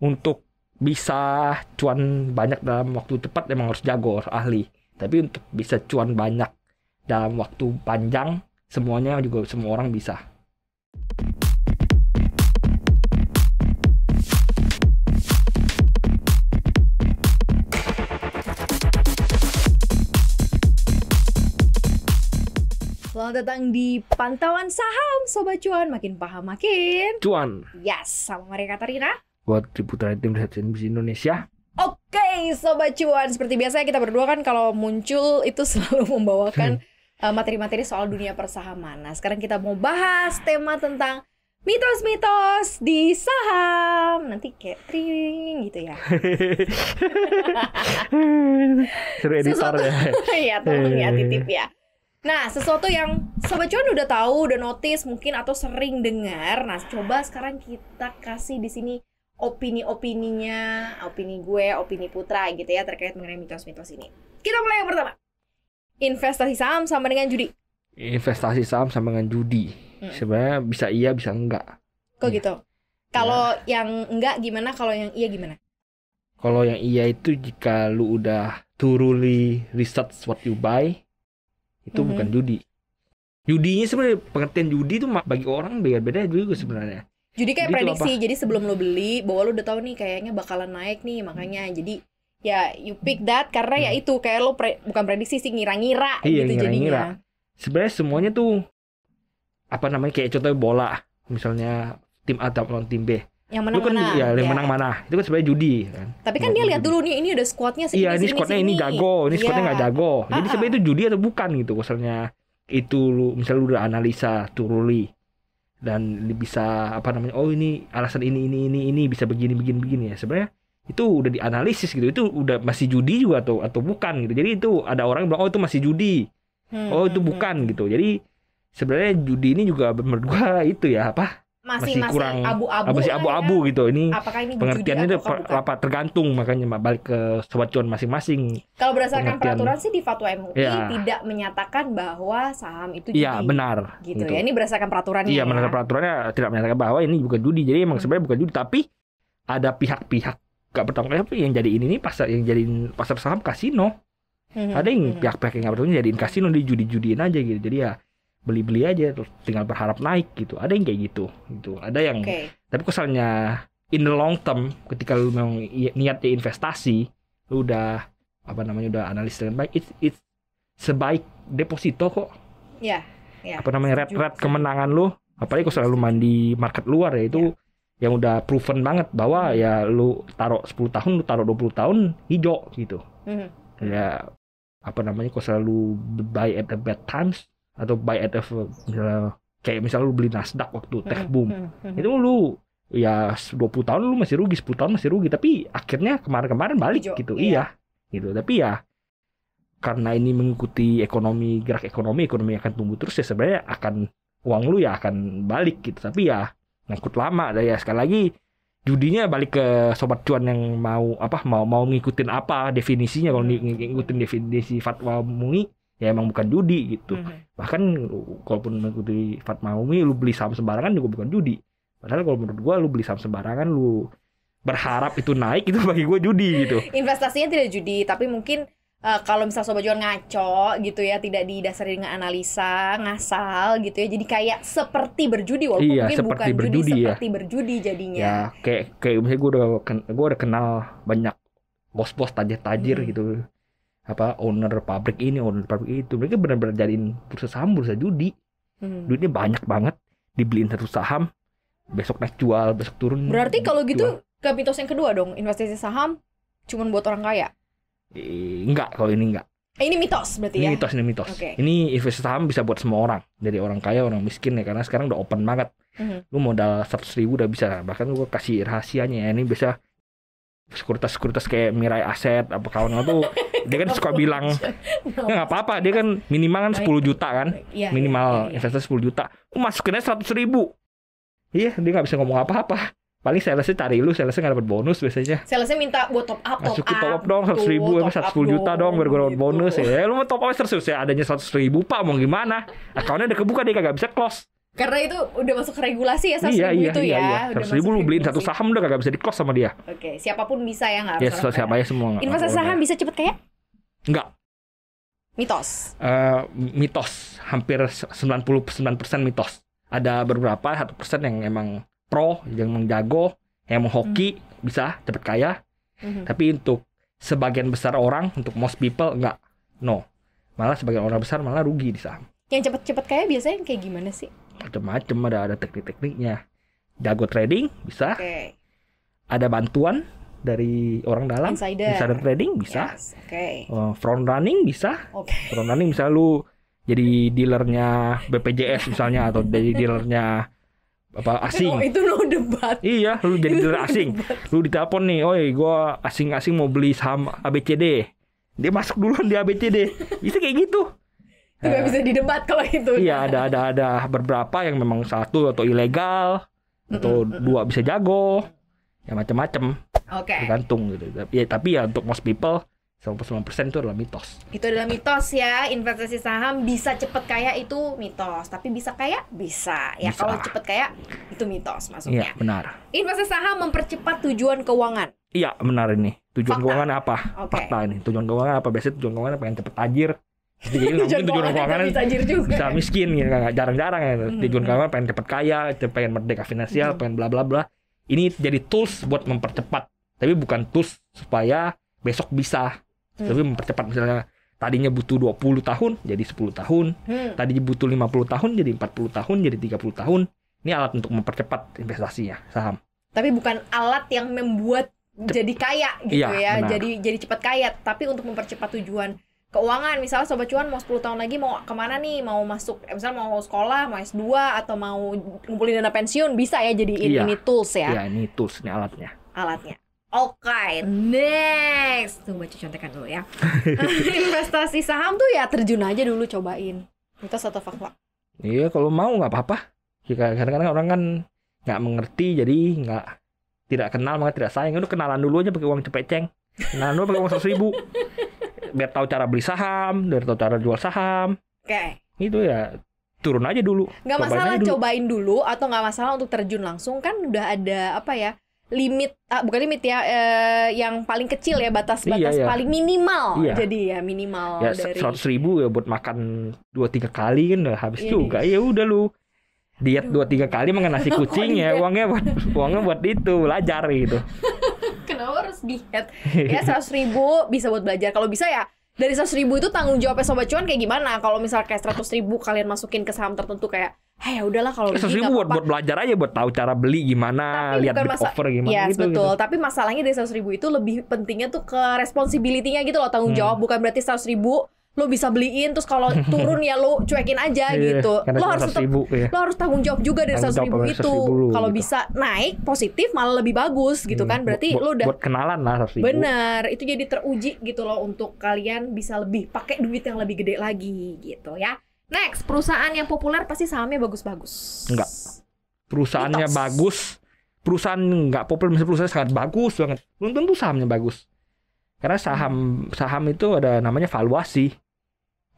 untuk bisa cuan banyak dalam waktu cepat emang harus jago, harus ahli. Tapi untuk bisa cuan banyak dalam waktu panjang, semuanya juga semua orang bisa. Selamat datang di Pantauan Saham, Sobat Cuan. Makin paham, makin cuan. Yes, sama Maria Katarina. Buat Putra Tim CNBC Indonesia. Oke, Sobat Cuan, seperti biasa kita berdua kan kalau muncul itu selalu membawakan materi-materi soal dunia persahaman. Nah, sekarang kita mau bahas tema tentang mitos-mitos di saham. Nanti kayak tring gitu ya. Seru editor ya. Iya, tolong ya, titip ya. Nah, sesuatu yang Sobat Cuan udah tahu, udah notice mungkin atau sering dengar. Nah, coba sekarang kita kasih di sini opini-opininya, opini gue, opini Putra gitu ya, terkait mengenai mitos-mitos ini. Kita mulai yang pertama. Investasi saham sama dengan judi. Investasi saham sama dengan judi. Sebenarnya bisa iya, bisa enggak. Kok ya. Gitu? Kalau ya. Yang enggak gimana, kalau yang iya gimana? Kalau yang iya itu jika lu udah thoroughly research what you buy, itu bukan judi. Judinya sebenarnya, pengertian judi itu bagi orang beda-beda juga sebenarnya. Judi kayak prediksi, jadi sebelum lo beli, bahwa lo udah tahu nih kayaknya bakalan naik nih, makanya jadi ya you pick that, karena ya itu kayak lo bukan prediksi sih, ngira-ngira gitu jadinya. Sebenarnya semuanya tuh apa namanya, kayak contohnya bola, misalnya tim A lawan tim B. Yang menang kan, mana? Ya, yang menang mana? Itu kan sebenarnya judi kan. Tapi kan dia lihat dulu nih, ini udah squadnya segini. Iya, ini squadnya ini jago, ini squadnya nggak jago. Jadi sebenarnya itu judi atau bukan gitu, misalnya itu lo, misalnya lo udah analisa turuli. Dan bisa apa namanya, oh ini alasan ini bisa begini ya, sebenarnya itu udah dianalisis gitu, itu udah masih judi juga atau bukan gitu. Jadi itu ada orang yang bilang oh itu masih judi, oh itu bukan gitu. Jadi sebenarnya judi ini juga menurut gua itu ya apa, masih kurang abu-abu, masih abu-abu ya? Gitu ini, ini pengertiannya itu apa, tergantung, makanya balik ke Sobat Cuan masing-masing. Kalau berdasarkan peraturan sih di fatwa MUI tidak menyatakan bahwa saham itu judi. Iya, benar. Gitu, gitu ya, ini berdasarkan peraturannya. Iya, berdasarkan peraturannya tidak menyatakan bahwa ini bukan judi. Jadi emang sebenarnya bukan judi, tapi ada pihak-pihak gak bertanggung jawab yang jadi ini nih, pasar yang jadiin pasar saham kasino. Ada yang pihak-pihak yang gak bertanggung jawab jadiin kasino, di judi-judiin aja gitu. Jadi ya beli-beli aja terus tinggal berharap naik gitu. Ada yang kayak gitu gitu, ada yang tapi kesalnya in the long term, ketika lu memang niatnya investasi, lu udah apa namanya udah analis dengan baik, it's sebaik deposito kok ya, apa namanya red kemenangan lu, apalagi kalau selalu mandi market luar ya, itu yang udah proven banget bahwa ya lu taruh 10 tahun, lu taruh 20 tahun hijau gitu. Ya apa namanya, kalau selalu buy at the bad times atau buy at kayak misalnya lu beli Nasdaq waktu tech boom, itu lu ya 20 tahun lu masih rugi, 10 tahun masih rugi, tapi akhirnya kemarin-kemarin balik gitu. Iya gitu. Tapi ya karena ini mengikuti ekonomi, gerak ekonomi akan tumbuh terus ya, sebenarnya akan uang lu ya akan balik gitu. Tapi ya ngikut lama dah ya. Sekali lagi judinya balik ke Sobat Cuan yang mau apa, mau ngikutin apa definisinya. Kalau ngikutin definisi fatwa MUI ya emang bukan judi gitu. Bahkan kalaupun mengikuti fatwa MUI, lu beli saham sembarangan juga bukan judi. Padahal kalau menurut gua, lu beli saham sembarangan, lu berharap itu naik, itu bagi gua judi gitu. Investasinya tidak judi, tapi mungkin kalau misal Sobat Cuan ngaco gitu ya, tidak didasari dengan analisa, ngasal gitu ya, jadi kayak seperti berjudi, walaupun mungkin bukan berjudi, judi, seperti berjudi jadinya. Ya kayak misalnya gua udah kenal banyak bos-bos tajir-tajir gitu, apa owner pabrik ini, owner pabrik itu, mereka benar-benar jadiin bursa saham bursa judi. Duitnya banyak banget, dibeliin satu saham, besok naik jual, besok turun. Berarti kalau gitu ke mitos yang kedua dong, investasi saham cuman buat orang kaya. Enggak, kalau ini enggak. Ini mitos berarti ini ya. Ini mitos. Okay. Ini investasi saham bisa buat semua orang, dari orang kaya, orang miskin ya, karena sekarang udah open banget. Lu modal 100.000 udah bisa, bahkan gua kasih rahasianya, ini bisa sekuritas kayak Mirae Asset apa kawan-kawan tuh. Dia kan suka bilang nggak apa-apa, dia kan minimal kan 10 juta kan, minimal investasi 10 juta, masukinnya 100.000. Iya, dia nggak bisa ngomong apa-apa, paling salesnya cari lu, salesnya nggak dapat bonus biasanya. Salesnya minta buat top up dong 100.000, 110 juta dong biar gue dapat bonus. Ya lu mau top up 100 ya, adanya 100.000 pak, mau gimana, akunnya udah kebuka, dia kagak bisa close. Karena itu udah masuk regulasi ya, 100 ribu itu ya. Iya. 100 ribu lu beliin satu saham udah kagak bisa di-close sama dia. Oke, siapapun bisa ya, nggak harus orang kaya. Semua. Investasi saham bisa cepet kaya? Enggak. Mitos? Mitos. Hampir 99% mitos. Ada beberapa, 1% yang emang pro, yang emang jago, yang emang hoki, bisa cepet kaya. Tapi untuk sebagian besar orang, untuk most people, enggak. No. Malah sebagian orang besar malah rugi di saham. Yang cepet-cepet kaya biasanya kayak gimana sih? Macam-macam, ada teknik-tekniknya. Jago trading bisa, ada bantuan dari orang dalam, insider trading bisa, front running bisa, front running misalnya lu jadi dealernya BPJS misalnya, atau jadi dealernya apa asing. Oh, itu lu debat. Iya, lu jadi dealer asing. Lu ditelepon nih, oi gua asing-asing mau beli saham ABCD. Dia masuk duluan di ABCD. Bisa kayak gitu. Itu nggak bisa didebat kalau itu. Iya, ada beberapa yang memang satu atau ilegal, atau dua bisa jago, ya macam-macam. Tergantung gitu. Ya, tapi ya untuk most people 99% itu adalah mitos. Itu adalah mitos ya, investasi saham bisa cepet kaya itu mitos, tapi bisa kaya bisa. Ya, kalau cepet kaya itu mitos maksudnya. Iya, benar. Investasi saham mempercepat tujuan keuangan. Iya, benar ini. Tujuan keuangan apa? Fakta ini. Tujuan keuangan apa? Biasanya tujuan keuangan pengen cepet tajir. Jadi mungkin tujuan keuangan bisa miskin gitu, jarang-jarang ya. Tujuan keuangan pengen cepet kaya, pengen merdeka finansial, pengen bla bla bla. Ini jadi tools buat mempercepat, tapi bukan tools supaya besok bisa. Tapi mempercepat, misalnya tadinya butuh 20 tahun jadi 10 tahun, tadinya butuh 50 tahun jadi 40 tahun jadi 30 tahun. Ini alat untuk mempercepat investasinya saham. Tapi bukan alat yang membuat jadi kaya gitu ya. Benar. Jadi cepat kaya, tapi untuk mempercepat tujuan keuangan, misalnya Sobat Cuan mau 10 tahun lagi mau kemana nih, mau masuk, misalnya mau sekolah, mau S2, atau mau ngumpulin dana pensiun, bisa ya jadi ini tools ya? Iya, ini tools, ini alatnya. Alatnya. Oke, next. Tuh, baca contekan dulu ya. Investasi saham tuh ya terjun aja dulu, cobain. Mitos atau fakta? Iya, kalau mau nggak apa-apa. Kadang-kadang orang kan nggak mengerti, jadi tidak kenal, maka tidak sayang. Udah kenalan dulu aja pakai uang cepeceng. Kenalan dulu pakai uang 100 ribu. Biar tahu cara beli saham, biar tahu cara jual saham. Itu ya turun aja dulu. Nggak masalah dulu. Cobain dulu, atau nggak masalah untuk terjun langsung, kan udah ada apa ya limit, bukan limit ya, yang paling kecil ya, batas-batas paling minimal. Jadi ya minimal ya, dari 100 ribu ya buat makan 2-3 kali kan udah habis juga. Ya udah lu diet 2-3 kali makan nasi kucing ya uangnya buat itu belajar gitu. Harus diet ya, 100 ribu bisa buat belajar. Kalau bisa ya dari 100 ribu itu tanggung jawabnya Sobat Cuan kayak gimana. Kalau misal kayak 100 ribu kalian masukin ke saham tertentu, kayak ya udahlah kalau 100 ribu buat belajar aja, buat tahu cara beli gimana, tapi lihat bid offer gimana gitu. Betul. Tapi masalahnya dari 100 ribu itu lebih pentingnya tuh ke responsibility-nya gitu loh, tanggung jawab. Bukan berarti 100 ribu lo bisa beliin, terus kalau turun ya lo cuekin aja gitu. Lo harus tanggung jawab juga dari 100 ribu itu. Kalau bisa naik positif malah lebih bagus gitu kan. Berarti lo udah buat kenalan lah 100 ribu. Bener, itu jadi teruji gitu loh, untuk kalian bisa lebih pakai duit yang lebih gede lagi gitu ya. Next, perusahaan yang populer pasti sahamnya bagus-bagus. Enggak. Perusahaannya bagus, perusahaan nggak populer misalnya perusahaan sangat bagus banget, belum tentu sahamnya bagus. Karena saham itu ada namanya valuasi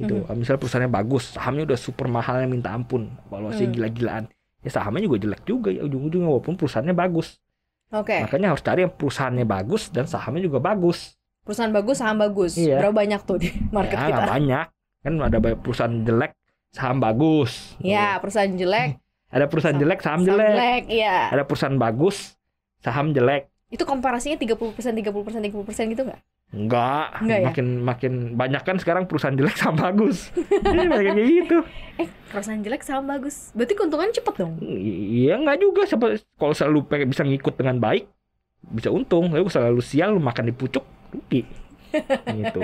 gitu. Misalnya perusahaannya bagus, sahamnya udah super mahalnya minta ampun, valuasi gila-gilaan, ya sahamnya juga jelek juga ya ujung-ujungnya, walaupun perusahaannya bagus. Makanya harus cari yang perusahaannya bagus dan sahamnya juga bagus. Perusahaan bagus, saham bagus. Berapa banyak tuh di market kita? Banyak kan, ada perusahaan jelek saham bagus. Perusahaan jelek, ada perusahaan jelek saham jelek. Ada perusahaan bagus saham jelek. Itu komparasinya 30%, 30%, 30% gitu nggak? Enggak. Makin banyak kan sekarang perusahaan jelek saham bagus. Kayak gitu. Perusahaan jelek saham bagus. Berarti keuntungan cepet dong? Iya, nggak juga. Kalau selalu bisa ngikut dengan baik, bisa untung. Lalu selalu sial, makan di pucuk, rugi. Gitu.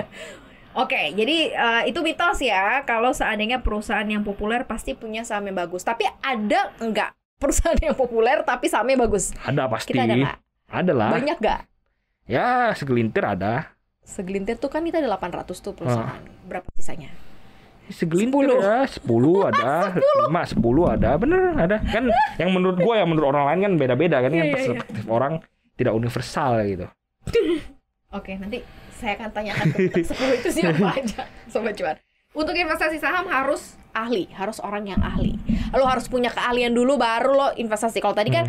Oke, jadi itu mitos ya. Kalau seandainya perusahaan yang populer pasti punya saham yang bagus. Tapi ada nggak perusahaan yang populer tapi sahamnya bagus? Ada pasti. Kita ada nggak? Ada lah. Banyak gak? Ya, segelintir ada. Segelintir tuh kan kita ada 800 tuh perusahaan. Berapa sisanya? Segelintir 10. Ya, 10 ada. 10 ada. Bener, ada. Kan yang menurut gue, yang menurut orang lain kan beda-beda kan. Kan perspektif orang tidak universal gitu. Oke, nanti saya akan tanyakan tentang 10 itu siapa aja Sobat Cuan. Untuk investasi saham harus ahli, harus orang yang ahli. Lo harus punya keahlian dulu baru lo investasi. Kalau tadi kan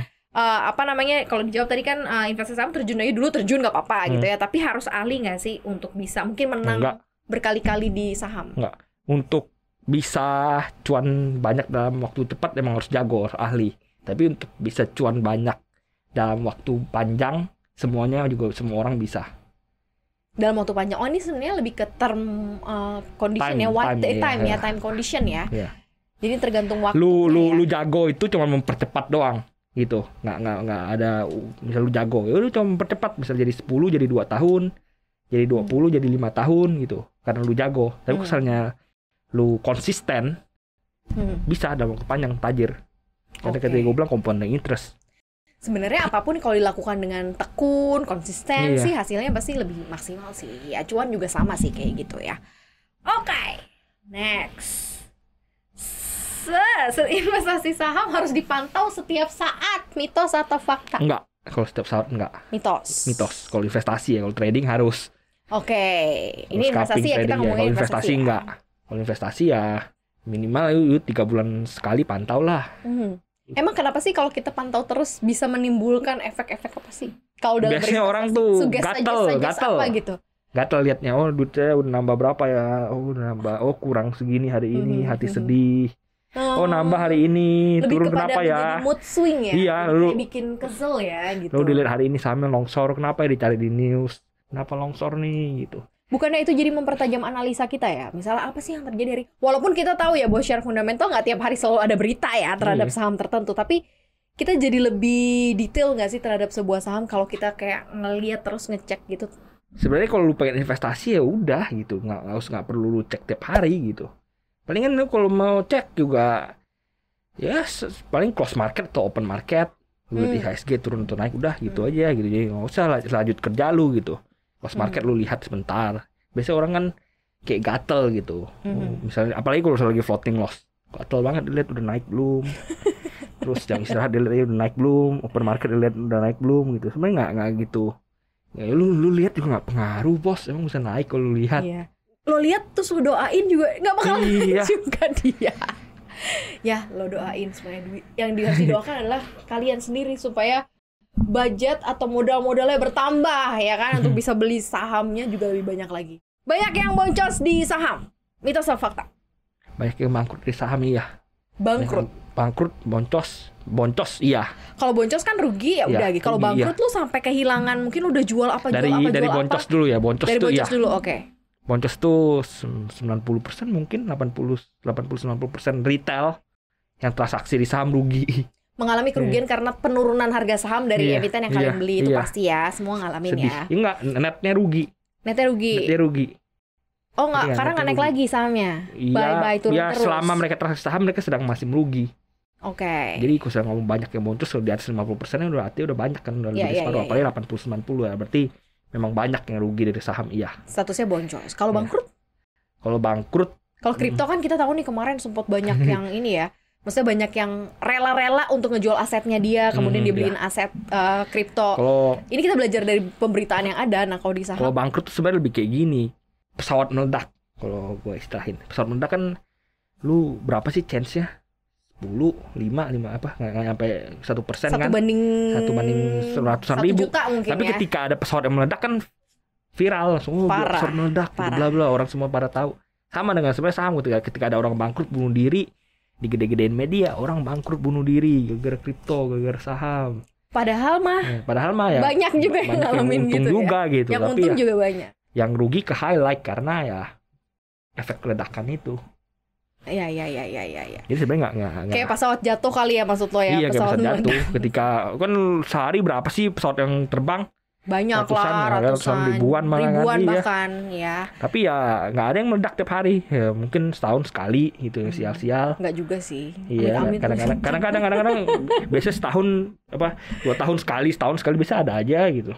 kalau dijawab tadi kan investasi saham terjun aja dulu, terjun nggak apa-apa gitu ya. Tapi harus ahli nggak sih untuk bisa mungkin menang berkali-kali di saham? Nggak. Untuk bisa cuan banyak dalam waktu cepat emang harus jago, harus ahli. Tapi untuk bisa cuan banyak dalam waktu panjang, semuanya juga semua orang bisa. Dalam waktu panjang, oh ini sebenarnya lebih ke term condition time, ya, time condition ya. Yeah. Jadi tergantung waktu. Lu jago itu cuma mempercepat doang gitu. Nggak ada misal lu jago, ya lu cuma mempercepat, misal jadi 10 jadi 2 tahun, jadi 20 jadi 5 tahun gitu. Karena lu jago. Tapi misalnya lu konsisten, bisa dalam waktu panjang tajir. Karena ketika gue bilang compounding interest. Sebenarnya apapun kalau dilakukan dengan tekun, konsistensi, hasilnya pasti lebih maksimal sih. Ya, cuan juga sama sih kayak gitu ya. Oke, next. Investasi saham harus dipantau setiap saat, mitos atau fakta? Enggak, kalau setiap saat enggak. Mitos. Mitos. Kalau investasi ya, kalau trading harus. Oke, ini investasi ya, kita ngomongin investasi ya. Enggak. Kalau investasi ya minimal 3 bulan sekali pantau lah. Emang kenapa sih kalau kita pantau terus bisa menimbulkan efek-efek apa sih? Kalau dalam biasanya orang tuh gatel apa gitu. Gatel liatnya, oh duitnya udah nambah berapa ya? Oh udah nambah, oh kurang segini hari ini, hati sedih. Oh nambah hari ini, turun kenapa ya? Mood swing ya? Iya, lu bikin kesel ya gitu. Lu dilihat hari ini sahamnya longsor, kenapa ya dicari di news? Kenapa longsor nih gitu? Bukannya itu jadi mempertajam analisa kita ya? Misalnya apa sih yang terjadi hari? Walaupun kita tahu ya bahwa share fundamental nggak tiap hari selalu ada berita ya terhadap saham tertentu, tapi kita jadi lebih detail nggak sih terhadap sebuah saham kalau kita kayak ngelihat terus ngecek gitu? Sebenarnya kalau lu pengen investasi ya udah gitu, nggak perlu lu cek tiap hari gitu. Palingan lu kalau mau cek juga ya paling close market atau open market, lu di IHSG turun atau naik udah gitu aja gitu, jadi nggak usah lanjut kerja lu gitu. Pas market lu lihat sebentar. Biasanya orang kan kayak gatel gitu. Misalnya apalagi kalau lagi floating loss. Gatel banget dilihat udah naik belum. Terus jam istirahat dilihat udah naik belum, open market dilihat udah naik belum gitu. Sebenarnya nggak gitu. Ya, lu lihat juga nggak pengaruh, Bos. Emang bisa naik kalau lu lihat. Iya. Lo lihat terus lu doain juga nggak bakal naik juga dia. Ya, lo doain supaya duit yang harus didoakan adalah kalian sendiri supaya budget atau modal-modalnya bertambah ya kan, untuk bisa beli sahamnya juga lebih banyak lagi. Banyak yang boncos di saham, mitos atau fakta? Banyak yang bangkrut di saham, iya. Bangkrut, boncos, iya. Kalau boncos kan rugi ya udah gitu. Kalau bangkrut lu sampai kehilangan, mungkin udah jual apa dari, jual apa dari boncos apa. Dulu ya, boncos dari tuh boncos dulu, oke. Boncos tuh 90% mungkin 80-90% retail yang transaksi di saham rugi. Mengalami kerugian karena penurunan harga saham dari emiten yang kalian beli itu pasti ya, semua ngalamin. Sedih. Ya. Enggak, netnya rugi. Oh enggak, karena nggak naik lagi sahamnya. Iya, bye-bye turun terus. Selama mereka transaksi saham mereka sedang masih merugi. Oke. Jadi kalau saya ngomong banyak yang boncos di atas 50% udah artinya udah banyak kan, udah lebih dari separuh, apalagi 80-90 ya. Berarti memang banyak yang rugi dari saham, iya. Statusnya boncos. Kalau bangkrut? Kalau kripto kan kita tahu nih kemarin sempat banyak yang ini ya. Maksudnya banyak yang rela-rela untuk ngejual asetnya dia, kemudian dia beliin aset kripto. Ini kita belajar dari pemberitaan yang ada. Nah kalau di saham, kalau bangkrut tuh sebenarnya lebih kayak gini, pesawat meledak. Kalau gue istilahin, pesawat meledak kan lu berapa sih chance-nya? 10, 5 apa? Nggak sampai 1% kan? 1 banding 100-an ribu. Tapi ya, ketika ada pesawat yang meledak kan viral, semua pesawat meledak, bla bla, orang semua pada tahu. Sama dengan sebenarnya saham ketika ada orang bangkrut bunuh diri. Digede-gedein media, orang bangkrut bunuh diri gara-gara kripto, gara-gara saham. Padahal mah ya banyak juga yang ngalamin gitu juga ya. Gitu. Yang tapi untung ya, juga banyak. Yang rugi ke highlight karena ya efek ledakan itu. Ya. Jadi sebenarnya nggak. Kayak pesawat jatuh kali ya maksud lo ya. Iya, pesawat jatuh. Ketika kan sehari berapa sih pesawat yang terbang? Banyak lah, ratusan ribuan bahkan ya. Tapi ya nggak ada yang meledak tiap hari ya, mungkin setahun sekali gitu, sial-sial. Nggak juga sih. Iya, kadang-kadang biasanya setahun apa 2 tahun sekali, bisa ada aja gitu.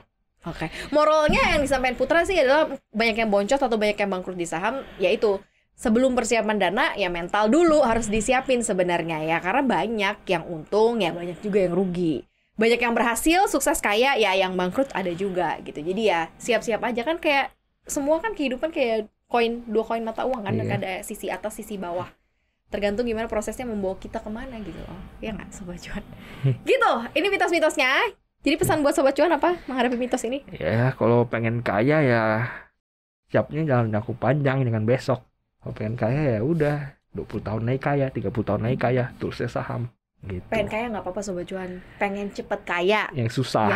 Oke. Moralnya yang disampaikan Putra sih adalah banyak yang boncos atau banyak yang bangkrut di saham, yaitu sebelum persiapan dana ya mental dulu harus disiapin sebenarnya ya, karena banyak yang untung ya, banyak juga yang rugi. Banyak yang berhasil, sukses, kaya, ya yang bangkrut ada juga gitu. Jadi ya siap-siap aja kan, kayak semua kan kehidupan kayak koin, 2 koin mata uang kan, ada sisi atas, sisi bawah. tergantung gimana prosesnya membawa kita kemana gitu loh, ya nggak Sobat Cuan? Gitu, ini mitos-mitosnya. Jadi pesan buat Sobat Cuan apa menghadapi mitos ini? Ya kalau pengen kaya ya siapnya jangan jangka panjang dengan besok. Kalau pengen kaya ya udah 20 tahun naik kaya, 30 tahun naik kaya, terusnya saham gitu. Pengen kaya nggak apa-apa Sobat Cuan, pengen cepet kaya yang susah,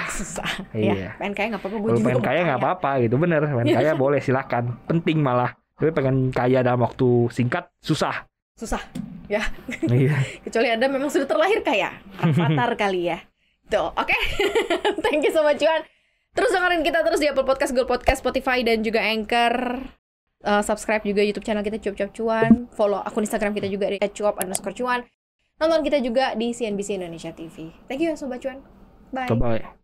iya. Pengen kaya nggak apa-apa, kalau pengen kaya nggak apa-apa gitu, bener. Pengen kaya boleh silakan, penting malah. Tapi pengen kaya dalam waktu singkat susah. Susah, ya. Iya. Kecuali Anda memang sudah terlahir kaya, avatar kali ya. Tuh, oke. Thank you Sobat Cuan. Terus dengerin kita terus di Apple Podcast, Google Podcast, Spotify, dan juga Anchor. Subscribe juga YouTube channel kita Cuap Cuap Cuan. Follow akun Instagram kita juga di @cuap_cuan. Nonton kita juga di CNBC Indonesia TV. Thank you Sobat Cuan. Bye. Bye.